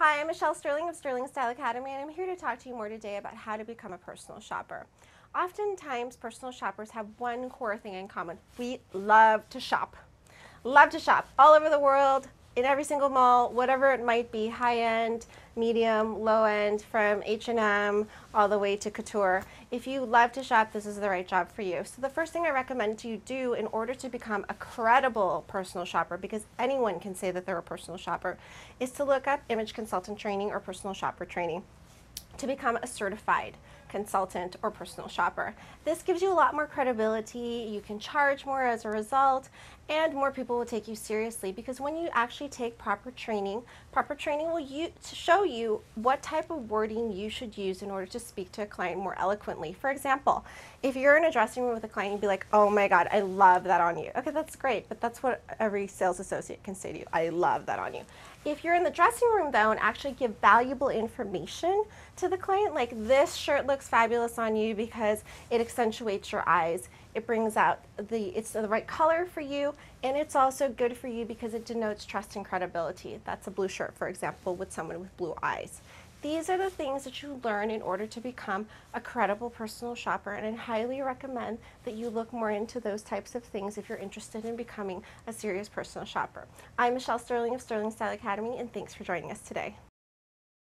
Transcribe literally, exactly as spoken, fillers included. Hi, I'm Michelle Sterling of Sterling Style Academy, and I'm here to talk to you more today about how to become a personal shopper. Oftentimes, personal shoppers have one core thing in common. We love to shop. Love to shop all over the world, in every single mall, whatever it might be, high-end, medium, low-end, from H and M all the way to couture. If you love to shop, this is the right job for you. So the first thing I recommend you do in order to become a credible personal shopper, because anyone can say that they're a personal shopper, is to look up image consultant training or personal shopper training to become a certified consultant or personal shopper. This gives you a lot more credibility, you can charge more as a result, and more people will take you seriously, because when you actually take proper training, proper training will you, to show you what type of wording you should use in order to speak to a client more eloquently. For example, if you're in a dressing room with a client, you'd be like, oh my God, I love that on you. Okay, that's great, but that's what every sales associate can say to you, I love that on you. If you're in the dressing room though and actually give valuable information to the client, like this shirt looks fabulous on you because it accentuates your eyes, it brings out the, it's the right color for you, and it's also good for you because it denotes trust and credibility. That's a blue shirt, for example, with someone with blue eyes. These are the things that you learn in order to become a credible personal shopper, and I highly recommend that you look more into those types of things if you're interested in becoming a serious personal shopper. I'm Michelle Sterling of Sterling Style Academy, and thanks for joining us today.